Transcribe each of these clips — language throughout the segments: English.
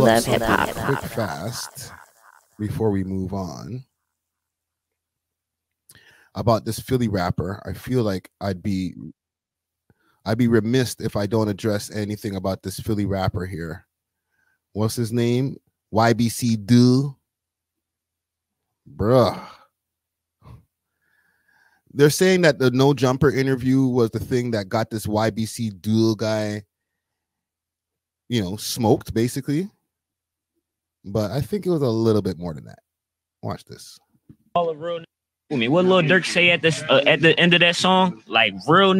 we love hip hop. Quick fast before we move on about this Philly rapper. I feel like I'd be remiss if I don't address anything about this Philly rapper here. What's his name? YBC Do. Bruh. They're saying that the No Jumper interview was the thing that got this YBC Duel guy, you know, smoked basically. But I think it was a little bit more than that. Watch this. All of real me. What Lil Durk say at the end of that song? Like real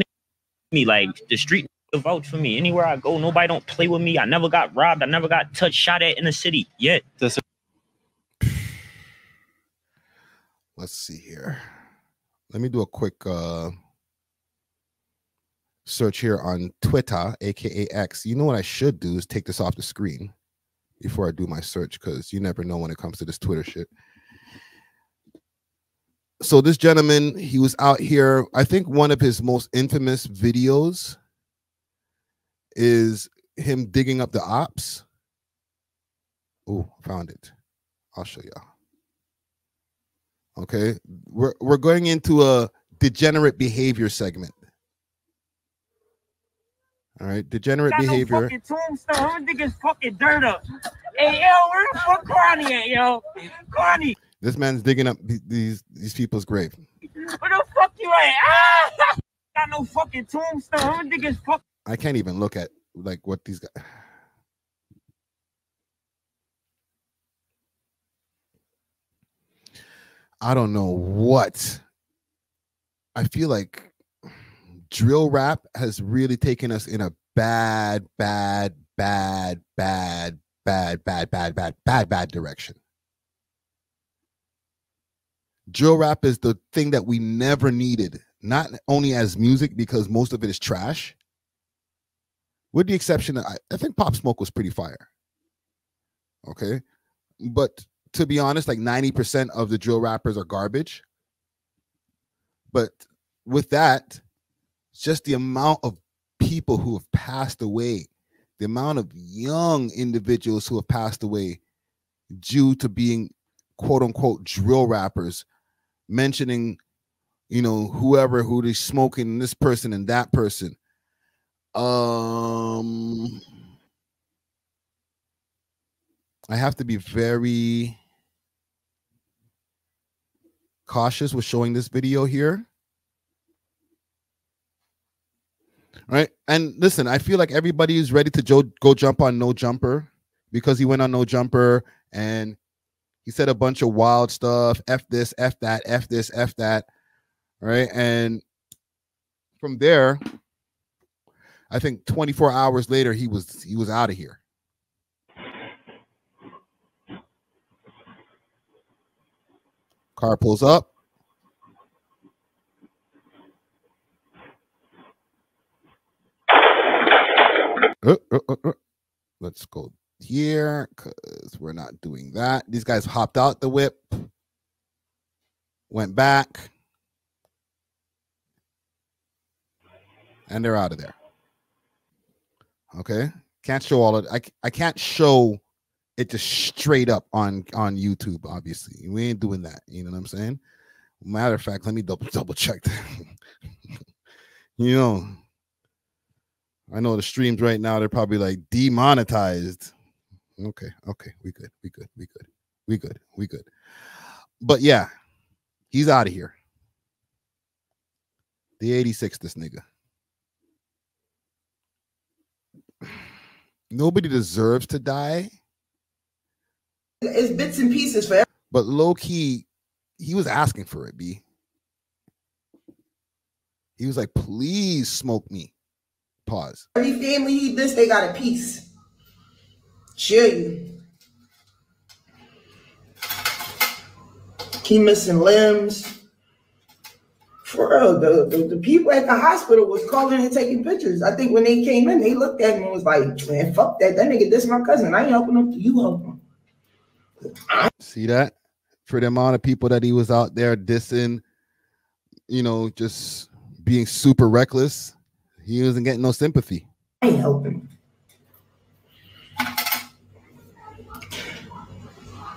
me, like the street vote for me. Anywhere I go, nobody don't play with me. I never got robbed. I never got touched, shot at in the city yet. Let's see here. Let me do a quick search here on Twitter, aka X. You know what I should do is take this off the screen before I do my search, because you never know when it comes to this Twitter shit. So this gentleman, he was out here. I think one of his most infamous videos is him digging up the ops. Oh, found it. I'll show y'all. Okay, we're going into a degenerate behavior segment. All right, degenerate behavior. No fucking tombstone. I'm digging fucking dirt up. Hey, yo, where the fuck Carney at, yo? Carney. This man's digging up these people's grave. Where the fuck you at? Ah! Got no fucking tombstone. I'm digging fucking. I can't even look at like what these guys. I don't know what. I feel like drill rap has really taken us in a bad direction. Drill rap is the thing that we never needed, not only as music, because most of it is trash. With the exception of, I think Pop Smoke was pretty fire. Okay. But to be honest, like 90% of the drill rappers are garbage. But with that, just the amount of people who have passed away, the amount of young individuals who have passed away due to being quote unquote drill rappers, mentioning, you know, whoever, who they're smoking, this person and that person. I have to be very cautious with showing this video here. All right. And listen, I feel like everybody is ready to go jump on No Jumper because he went on No Jumper and he said a bunch of wild stuff. F this, F that, F this, F that. All right. And from there, I think 24 hours later, he was out of here. Car pulls up. Let's go here because we're not doing that. These guys hopped out the whip, went back, and they're out of there. Okay. Can't show all of it. I can't show it just straight up on YouTube, obviously. We ain't doing that. You know what I'm saying? Matter of fact, let me double check that. You know, I know the streams right now, they're probably like demonetized. Okay, okay, we good. But yeah, he's out of here. The 86, this nigga. Nobody deserves to die. It's bits and pieces for everything. But low key, he was asking for it, B. He was like, please smoke me. Pause. Every family eat this, they got a piece. Chill you. He missing limbs. For real, the people at the hospital was calling and taking pictures. I think when they came in, they looked at him and was like, man, fuck that. That nigga, this my cousin. I ain't helping him. You help him. See that? For the amount of people that he was out there dissing, you know, just being super reckless, he wasn't getting no sympathy. I ain't helping.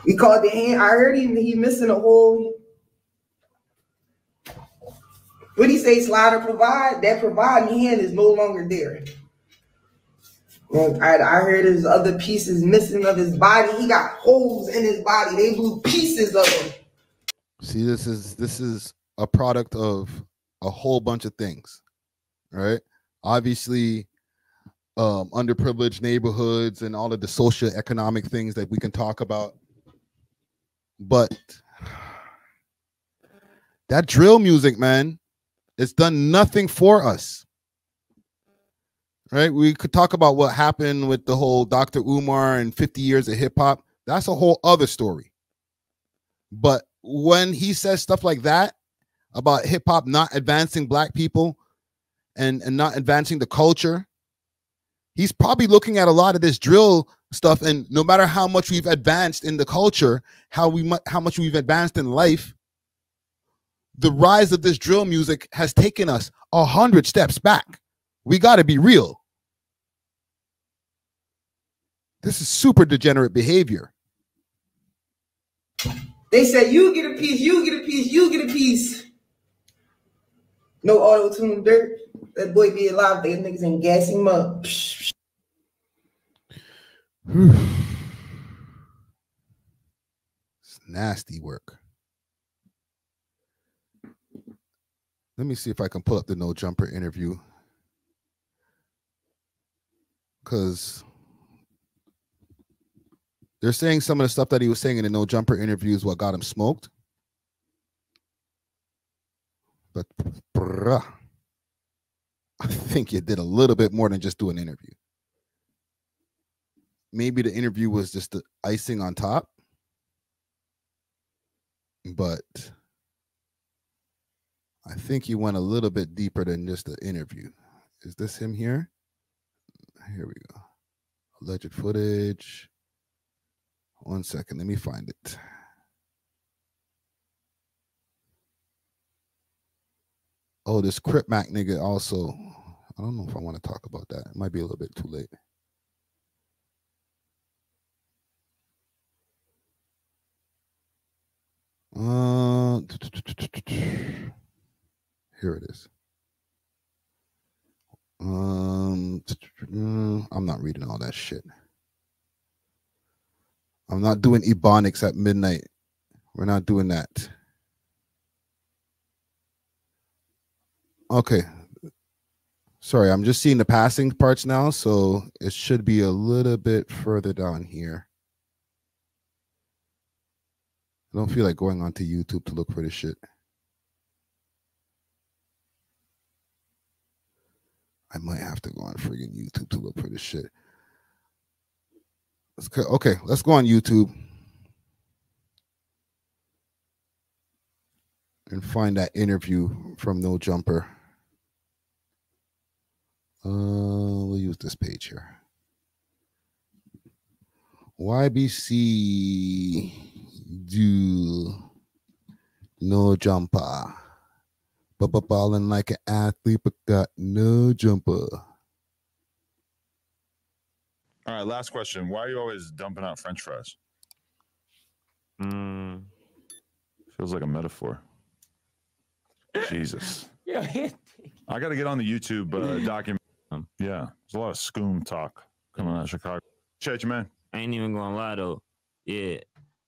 He called the hand. I heard he missing a whole. What he say? Slider provide. That providing hand is no longer there. And I heard his other pieces missing of his body. He got holes in his body. They blew pieces of him. See, this is a product of a whole bunch of things, right? Obviously, underprivileged neighborhoods and all of the socioeconomic things that we can talk about. But that drill music, man, it's done nothing for us. Right? We could talk about what happened with the whole Dr. Umar and 50 years of hip hop. That's a whole other story. But when he says stuff like that about hip hop not advancing black people and not advancing the culture, he's probably looking at a lot of this drill stuff. And no matter how much we've advanced in the culture, how much we've advanced in life, the rise of this drill music has taken us 100 steps back. We got to be real. This is super degenerate behavior. They said, you get a piece, you get a piece, you get a piece. No auto-tune Durk. That boy be alive. They niggas ain't gas him up. It's nasty work. Let me see if I can pull up the No Jumper interview. Because they're saying some of the stuff that he was saying in the No Jumper interview is what got him smoked. But bruh, I think you did a little bit more than just do an interview. Maybe the interview was just the icing on top. But I think you went a little bit deeper than just the interview. Is this him here? Here we go. Alleged footage. 1 second. Let me find it. Oh, this Crip Mac nigga also. I don't know if I want to talk about that. It might be a little bit too late. Here it is. I'm not reading all that shit. I'm not doing ebonics at midnight. We're not doing that. Okay. Sorry, I'm just seeing the passing parts now, so it should be a little bit further down here. I don't feel like going onto YouTube to look for this shit. I might have to go on friggin' YouTube to look for this shit. Okay, let's go on YouTube and find that interview from No Jumper. We'll use this page here. YBC do No Jumper. Ballin' like an athlete, but got no jumper. All right, last question. Why are you always dumping out French fries? Feels like a metaphor. Jesus. Yeah, I got to get on the YouTube document. Yeah, there's a lot of scoom talk coming out of Chicago. Chat, you, man. I ain't even going to lie, though. Yeah,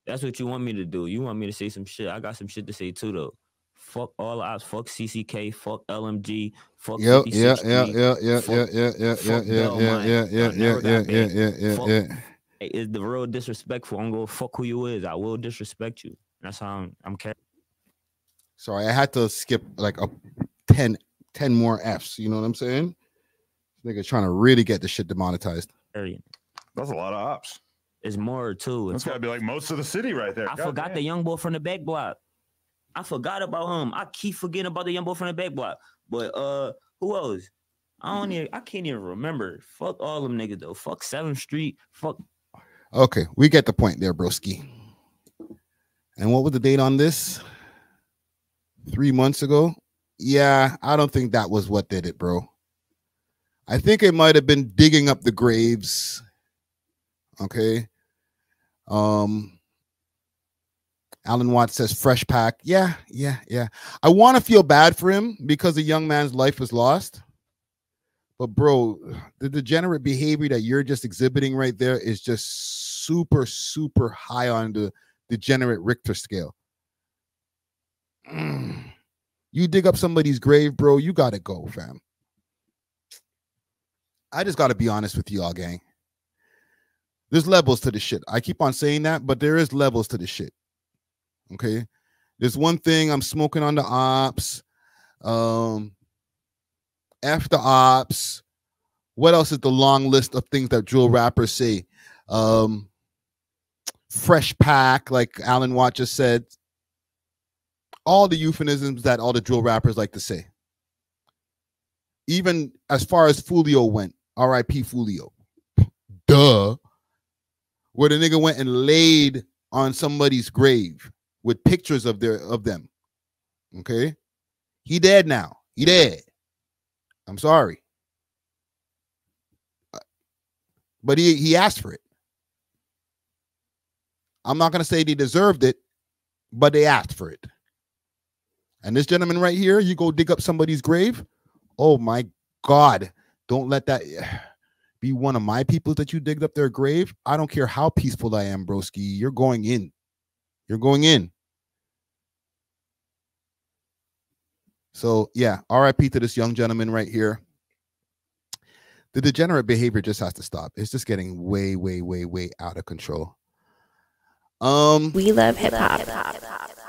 that's what you want me to do. You want me to say some shit. I got some shit to say, too, though. Fuck all ops, fuck CCK, fuck LMG, fuck 56. Yeah. It's the real disrespectful. I'm gonna fuck who you is. I will disrespect you. That's how I'm carrying. Sorry, I had to skip like a 10 more Fs. You know what I'm saying? Nigga trying to really get the shit demonetized. That's a lot of ops. It's more too. That's gotta be like most of the city right there. I forgot the young boy from the back block. I forgot about him. I keep forgetting about the young boy from the back block. But who else? I can't even remember. Fuck all them niggas though. Fuck 7th Street. Fuck. Okay, we get the point there, broski. And what was the date on this? 3 months ago? Yeah, I don't think that was what did it, bro. I think it might have been digging up the graves. Okay. Alan Watts says fresh pack. Yeah. I want to feel bad for him because a young man's life was lost. But bro, the degenerate behavior that you're just exhibiting right there is just super, super high on the degenerate Richter scale. You dig up somebody's grave, bro, you got to go, fam. I just got to be honest with y'all, gang. There's levels to the shit. I keep on saying that, but there is levels to the shit. Okay, there's one thing I'm smoking on the ops. After ops, what else is the long list of things that drill rappers say? Fresh pack, like Alan Watts just said. All the euphemisms that all the drill rappers like to say. Even as far as Fulio went, R.I.P. Fulio. Duh. Where the nigga went and laid on somebody's grave with pictures of them. Okay? He dead now. He dead. I'm sorry. But he asked for it. I'm not going to say they deserved it, but they asked for it. And this gentleman right here, you go dig up somebody's grave. Oh my God. Don't let that be one of my people that you digged up their grave. I don't care how peaceful I am, broski. You're going in. You're going in. So yeah, RIP to this young gentleman right here. The degenerate behavior just has to stop. It's just getting way, way, way, way out of control. We love hip hop.